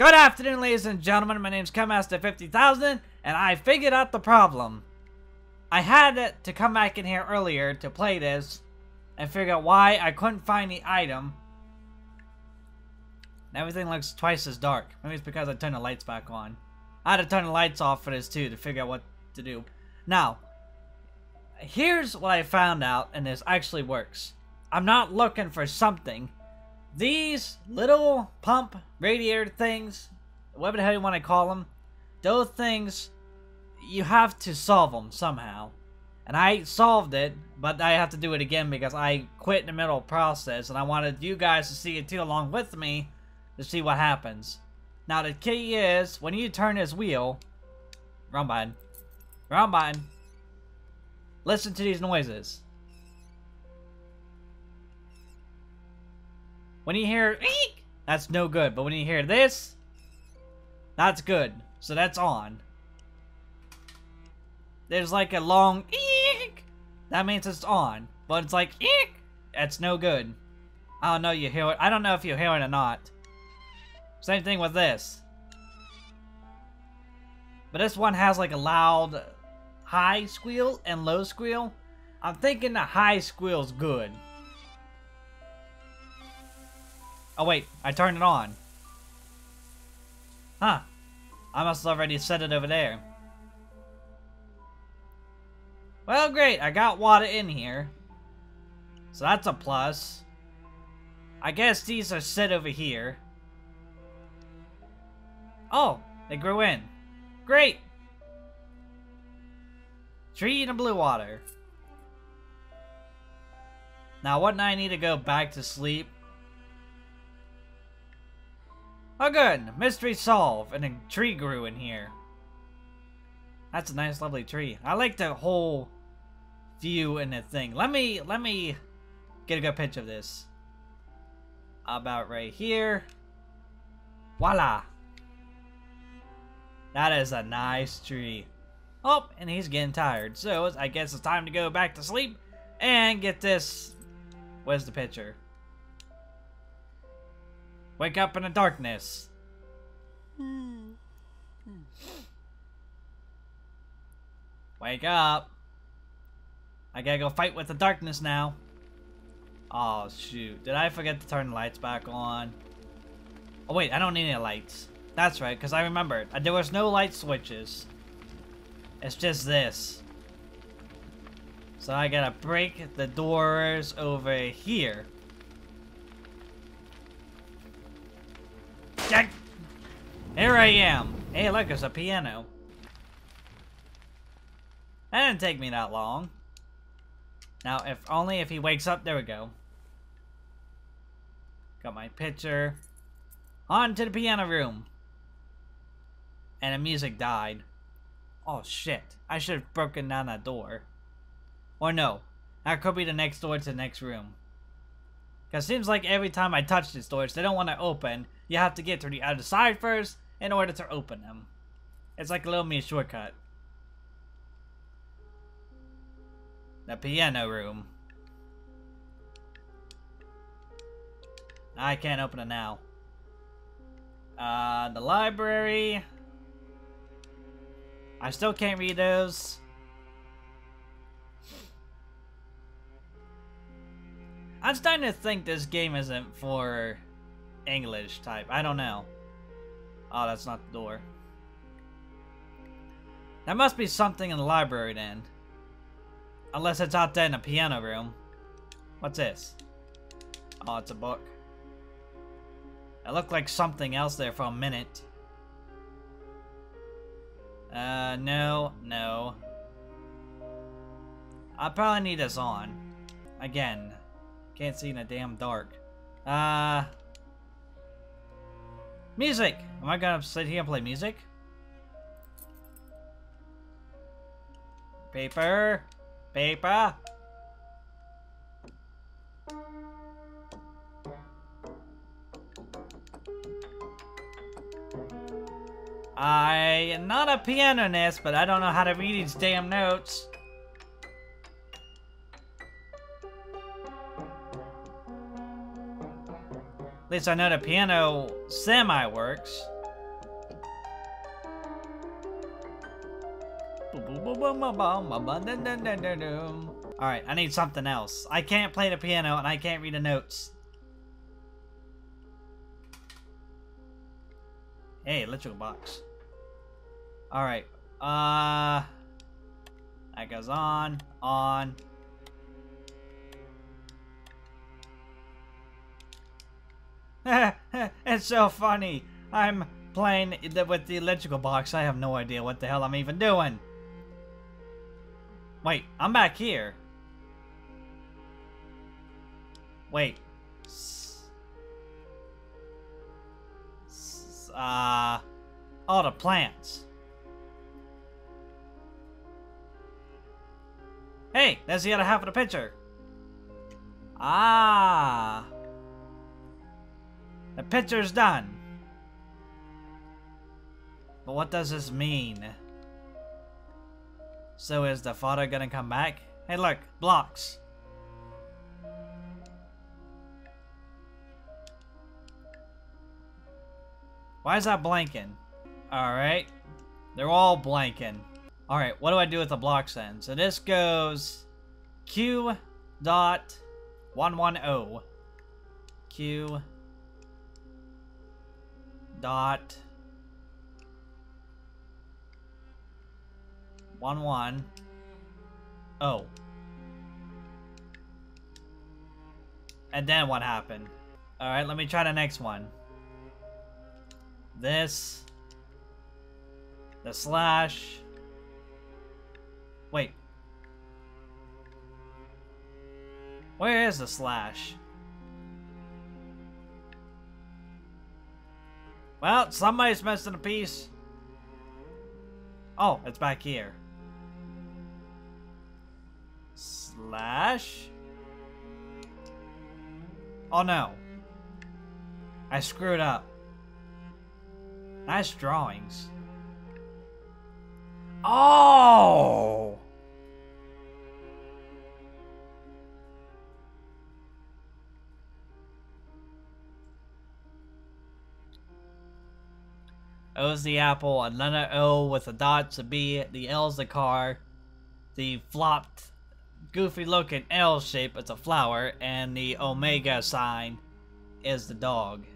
Good afternoon, ladies and gentlemen. My name's Codmaster50000, and I figured out the problem. I had to come back in here earlier to play this and figure out why I couldn't find the item. And everything looks twice as dark. Maybe it's because I turned the lights back on. I had to turn the lights off for this too to figure out what to do. Now, here's what I found out, and this actually works. I'm not looking for something. These little pump radiator things, whatever the hell you want to call them, those things, you have to solve them somehow. And I solved it, but I have to do it again because I quit in the middle of the process, and I wanted you guys to see it too along with me to see what happens. Now the key is, when you turn this wheel, wrong button, listen to these noises. When you hear eek, that's no good. But when you hear this, that's good. So that's on. There's like a long eek. That means it's on. But it's like eek. That's no good. I don't know you hear it. I don't know if you hear it or not. Same thing with this. But this one has like a loud high squeal and low squeal. I'm thinking the high squeal's good. Oh wait, I turned it on. Huh. I must have already set it over there. Well, great. I got water in here. So that's a plus. I guess these are set over here. Oh, they grew in. Great. Tree and blue water. Now, wouldn't I need to go back to sleep? Oh good, mystery solved, and a tree grew in here. That's a nice, lovely tree. I like the whole view and the thing. Let me get a good picture of this. About right here. Voila! That is a nice tree. Oh, and he's getting tired, so I guess it's time to go back to sleep and get this. Where's the picture? Wake up in the darkness. Wake up. I gotta go fight with the darkness now. Oh, shoot. Did I forget to turn the lights back on? Oh, wait. I don't need any lights. That's right, because I remembered. There was no light switches. It's just this. So I gotta break the doors over here. Here I am. Hey, look, it's a piano. That didn't take me that long. Now, if only if he wakes up. There we go. Got my picture. On to the piano room. And the music died. Oh, shit. I should have broken down that door. Or no. That could be the next door to the next room. Because it seems like every time I touch these doors, they don't want to open. You have to get to the other side first in order to open them. It's like a little mini shortcut. The piano room. I can't open it now. The library. I still can't read those. I'm starting to think this game isn't for English type. I don't know. Oh, that's not the door. There must be something in the library then. Unless it's out there in the piano room. What's this? Oh, it's a book. It looked like something else there for a minute. No. I probably need this on. Again. Can't see in the damn dark. Music! Am I gonna sit here and play music? Paper! Paper! I am not a pianist, but I don't know how to read these damn notes. At least I know the piano semi works. Alright, I need something else. I can't play the piano and I can't read the notes. Hey, electrical box. Alright, that goes on. It's so funny. I'm playing with the electrical box. I have no idea what the hell I'm even doing. Wait, I'm back here. Wait. All the plants. Hey, that's the other half of the picture. Ah. The picture's done. But what does this mean? So is the father gonna come back? Hey look, blocks. Why is that blanking? Alright. They're all blanking. Alright, what do I do with the blocks then? So this goes Q.110. Q.110. And then what happened? Alright, let me try the next one. This. The slash. Wait. Where is the slash? Well, somebody's missing a piece. Oh, it's back here. Slash. Oh no. I screwed up. Nice drawings. Oh! O's the apple, another O with a dot to B, the L's the car, the flopped, goofy looking L shape is a flower, and the omega sign is the dog.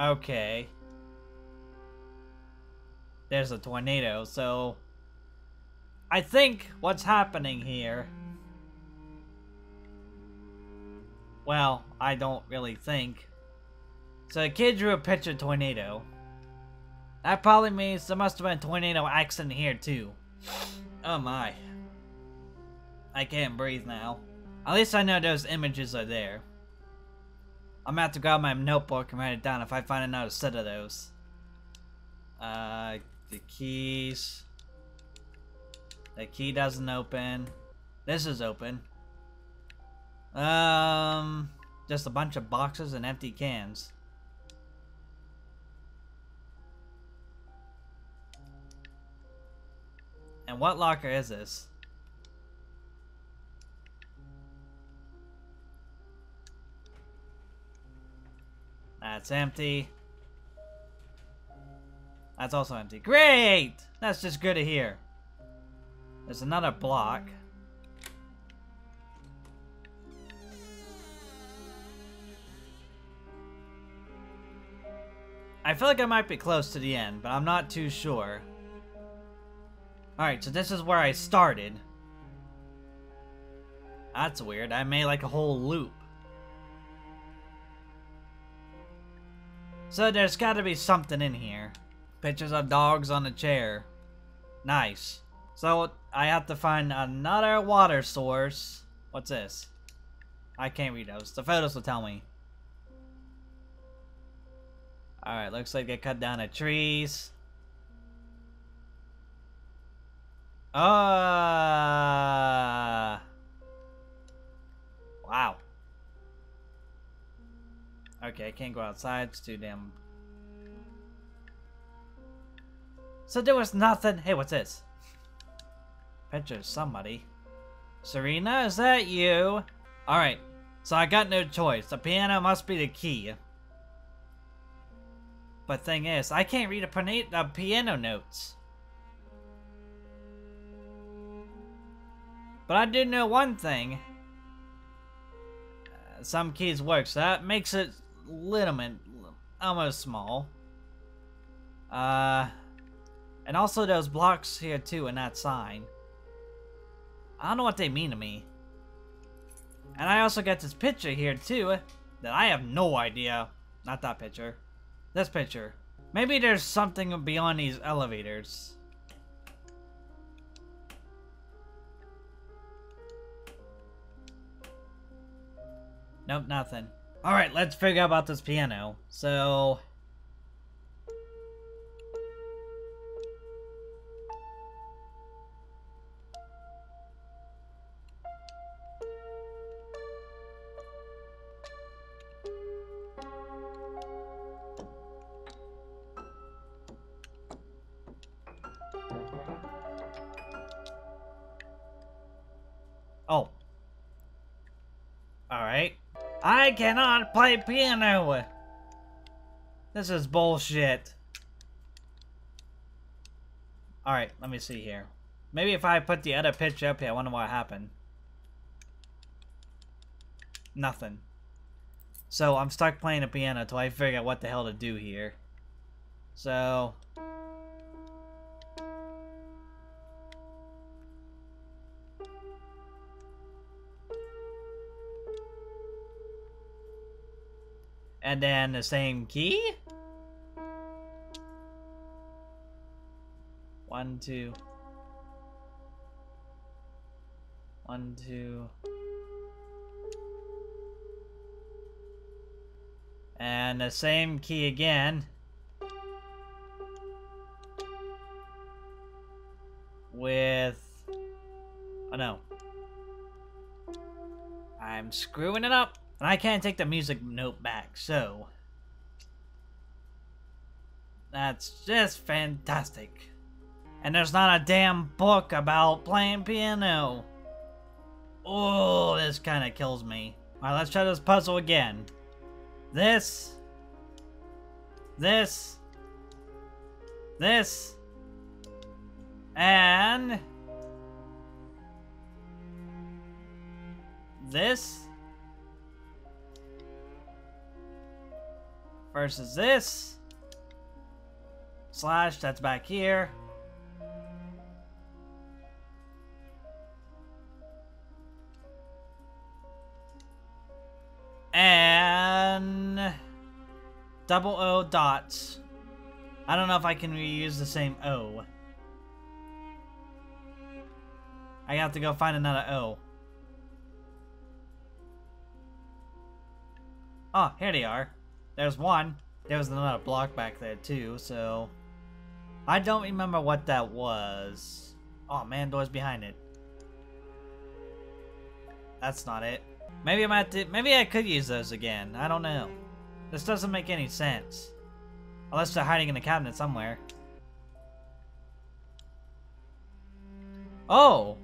Okay. There's a tornado, so I think what's happening here. Well, I don't really think. So the kid drew a picture of tornado. That probably means there must have been a tornado accident here too. Oh my. I can't breathe now. At least I know those images are there. I'm gonna have to grab my notebook and write it down if I find another set of those. The keys. The key doesn't open. This is open. Just a bunch of boxes and empty cans. And what locker is this? That's empty. That's also empty. Great! That's just good to hear. There's another block. I feel like I might be close to the end, but I'm not too sure. Alright, so this is where I started. That's weird. I made like a whole loop. So there's gotta be something in here. Pictures of dogs on a chair. Nice. So I have to find another water source. What's this? I can't read those. The photos will tell me. Alright, looks like they cut down the trees. Wow. Okay, I can't go outside. It's too damn... So there was nothing. Hey, what's this? Picture of somebody. Serena, is that you? Alright, so I got no choice. The piano must be the key. But thing is, I can't read a piano notes. But I do know one thing. Some keys work, so that makes it almost small. And also those blocks here too in that sign. I don't know what they mean to me. And I also got this picture here too that I have no idea. Not that picture. This picture. Maybe there's something beyond these elevators. Nope, nothing. Alright, let's figure out about this piano. So... oh. Alright. I cannot play piano! This is bullshit. Alright, let me see here. Maybe if I put the other picture up here, I wonder what happened. Nothing. So, I'm stuck playing the piano till I figure out what the hell to do here. So... and then the same key? 1, 2. 1, 2. And the same key again. With... oh no. I'm screwing it up. And I can't take the music note back, so... that's just fantastic. And there's not a damn book about playing piano. Oh, this kind of kills me. Alright, let's try this puzzle again. This. And... this. Versus this. Slash, that's back here. And... double O dots. I don't know if I can reuse the same O. I have to go find another O. Oh, here they are. There's one. There was another block back there too, so... I don't remember what that was. Oh man, door's behind it. That's not it. Maybe I might have to, maybe I could use those again. I don't know. This doesn't make any sense. Unless they're hiding in a cabinet somewhere. Oh!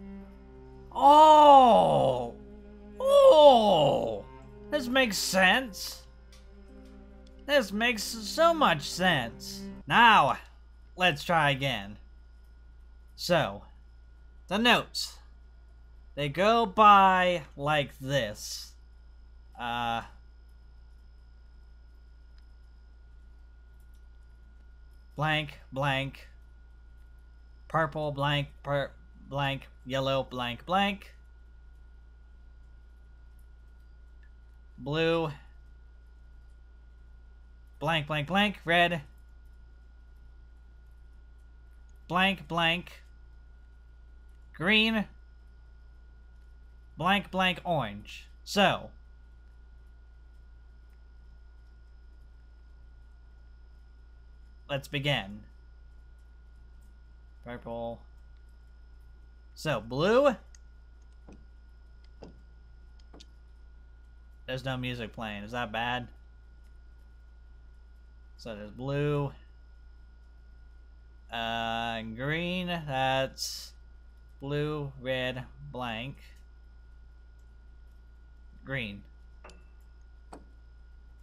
Oh! Oh! This makes sense! This makes so much sense. Now, let's try again. So, the notes. They go by like this. Blank, blank. Purple, blank, blank. Yellow, blank, blank. Blue. Blank, blank, blank, red. Blank, blank. Green. Blank, blank, orange. So. Let's begin. Purple. So, blue. There's no music playing. Is that bad? So there's blue, green, that's blue, red, blank, green.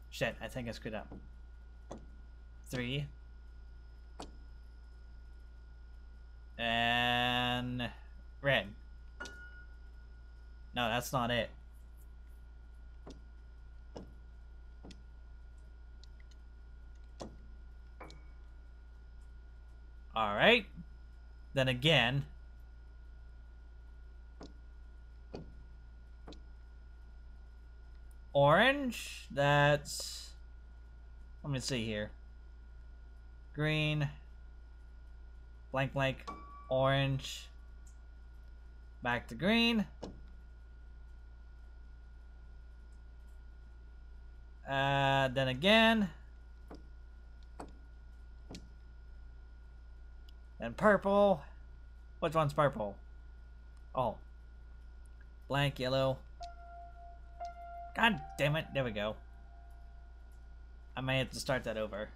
Shit, I think I screwed up. 3. And red. No, that's not it. Alright. Then again. Orange. That's... let me see here. Green. Blank, blank. Orange. Back to green. Then again. And purple. Which one's purple? Oh. Blank, yellow. God damn it. There we go. I may have to start that over.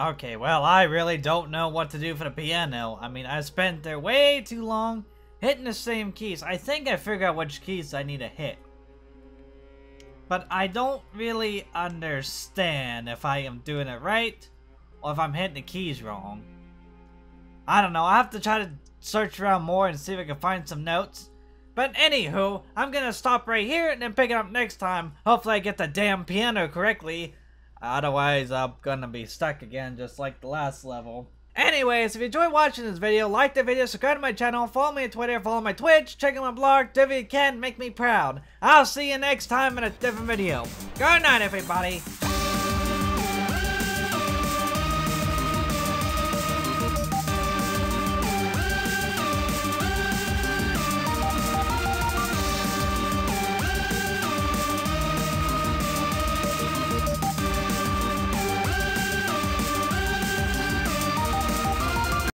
Okay, well, I really don't know what to do for the piano. I mean, I spent there way too long hitting the same keys. I think I figured out which keys I need to hit. But I don't really understand if I am doing it right or if I'm hitting the keys wrong. I don't know. I'll have to try to search around more and see if I can find some notes. But anywho, I'm going to stop right here and then pick it up next time. Hopefully I get the damn piano correctly. Otherwise, I'm gonna be stuck again, just like the last level. Anyways, if you enjoyed watching this video, like the video, subscribe to my channel, follow me on Twitter, follow my Twitch, check out my blog, do what you can, make me proud. I'll see you next time in a different video. Good night, everybody.